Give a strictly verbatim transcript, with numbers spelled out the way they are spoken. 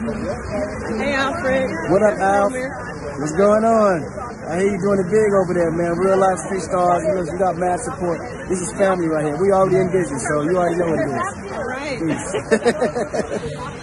Hey, Alfred. What up, Alf? What's going on? I hear you doing it big over there, man. Real Life Street Stars. You know, you got mad support. This is family right here. We already in business, so you already know what it is. All right. Peace.